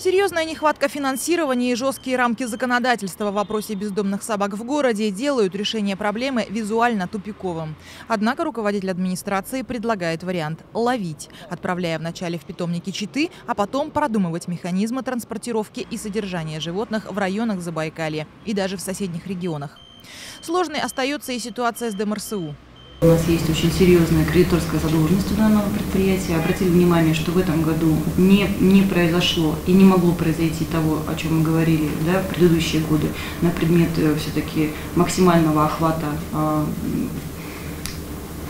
Серьезная нехватка финансирования и жесткие рамки законодательства в вопросе бездомных собак в городе делают решение проблемы визуально тупиковым. Однако руководитель администрации предлагает вариант «ловить», отправляя вначале в питомники Читы, а потом продумывать механизмы транспортировки и содержания животных в районах Забайкалья и даже в соседних регионах. Сложной остается и ситуация с ДМРСУ. У нас есть очень серьезная кредиторская задолженность у данного предприятия. Обратили внимание, что в этом году не произошло и не могло произойти того, о чем мы говорили в предыдущие годы, на предмет все-таки максимального охвата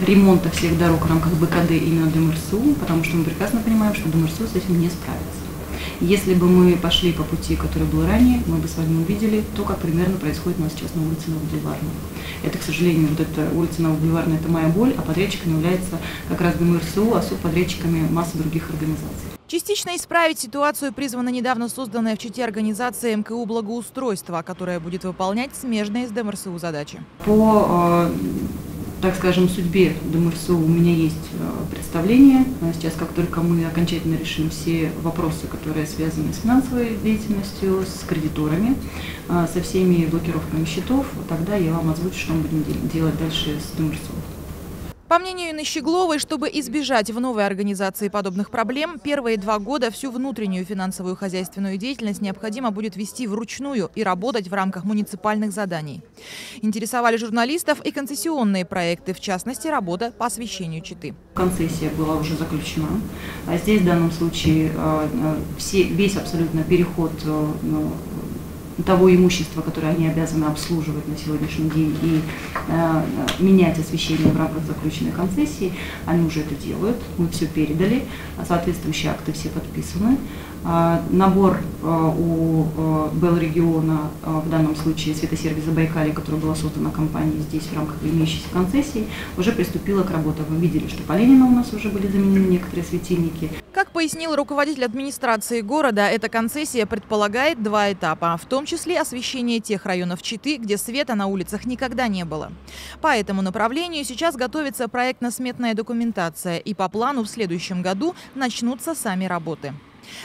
ремонта всех дорог в рамках БКД именно ДМРСУ, потому что мы прекрасно понимаем, что ДМРСУ с этим не справится. Если бы мы пошли по пути, который был ранее, мы бы с вами увидели то, как примерно происходит у нас сейчас на улице Новобульварной. Это, к сожалению, вот эта улица Новобульварная – это моя боль, а подрядчиком является как раз ДМРСУ, а субподрядчиками масса других организаций. Частично исправить ситуацию призвана недавно созданная в Чите организация МКУ «Благоустройство», которая будет выполнять смежные с ДМРСУ задачи. По, так скажем, судьбе ДМРСУ у меня есть представление. Сейчас, как только мы окончательно решим все вопросы, которые связаны с финансовой деятельностью, с кредиторами, со всеми блокировками счетов, тогда я вам озвучу, что мы будем делать дальше с ДМРСУ. По мнению Инны Щегловой, чтобы избежать в новой организации подобных проблем, первые 2 года всю внутреннюю финансовую хозяйственную деятельность необходимо будет вести вручную и работать в рамках муниципальных заданий. Интересовали журналистов и концессионные проекты, в частности, работа по освещению Читы. Концессия была уже заключена. А здесь в данном случае весь абсолютно переход того имущества, которое они обязаны обслуживать на сегодняшний день и менять освещение в рамках заключенной концессии, они уже это делают, мы все передали, соответствующие акты все подписаны. Набор у Белрегиона, в данном случае светосервис Забайкалье, который была создана компанией здесь в рамках имеющейся концессии, уже приступила к работе. Вы видели, что по Ленина у нас уже были заменены некоторые светильники. Как пояснил руководитель администрации города, эта концессия предполагает 2 этапа, в том числе освещение тех районов Читы, где света на улицах никогда не было. По этому направлению сейчас готовится проектно-сметная документация, и по плану в следующем году начнутся сами работы.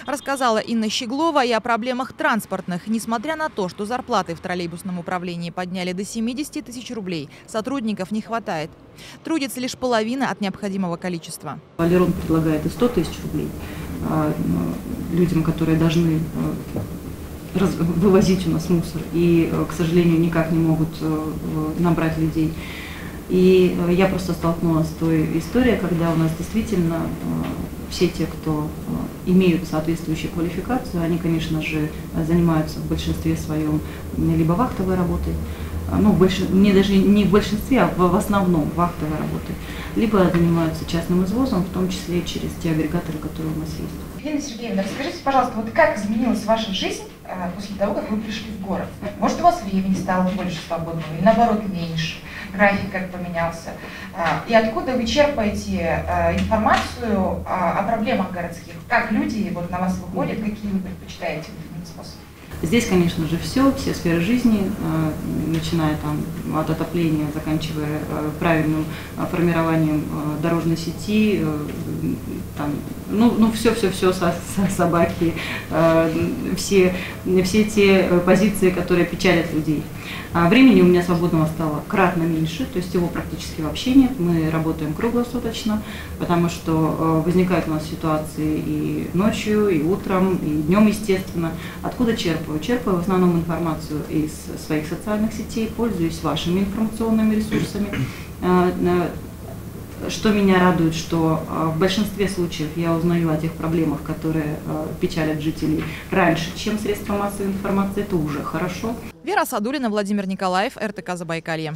Рассказала Инна Щеглова и о проблемах транспортных. Несмотря на то, что зарплаты в троллейбусном управлении подняли до 70 тысяч рублей, сотрудников не хватает. Трудится лишь половина от необходимого количества. Алерон предлагает и 100 тысяч рублей людям, которые должны вывозить у нас мусор и, к сожалению, никак не могут набрать людей. И я просто столкнулась с той историей, когда у нас действительно все те, кто имеют соответствующую квалификацию, они, конечно же, занимаются в большинстве своем либо вахтовой работой, в основном вахтовой работой, либо занимаются частным извозом, в том числе через те агрегаторы, которые у нас есть. Елена Сергеевна, расскажите, пожалуйста, вот как изменилась ваша жизнь после того, как вы пришли в город? Может, у вас времени стало больше свободного или, наоборот, меньше? График как поменялся? И откуда вы черпаете информацию о проблемах городских? Как люди вот на вас выходят, какие вы предпочитаете способы? Здесь, конечно же, все сферы жизни, начиная там от отопления, заканчивая правильным формированием дорожной сети, все, собаки, все те позиции, которые печалят людей. Времени у меня свободного стало кратно меньше, то есть его практически вообще нет. Мы работаем круглосуточно, потому что возникают у нас ситуации и ночью, и утром, и днем, естественно. Откуда черпать? Черпаю в основном информацию из своих социальных сетей, пользуюсь вашими информационными ресурсами. Что меня радует, что в большинстве случаев я узнаю о тех проблемах, которые печалят жителей раньше, чем средства массовой информации. Это уже хорошо. Вера Садулина, Владимир Николаев, РТК Забайкалье.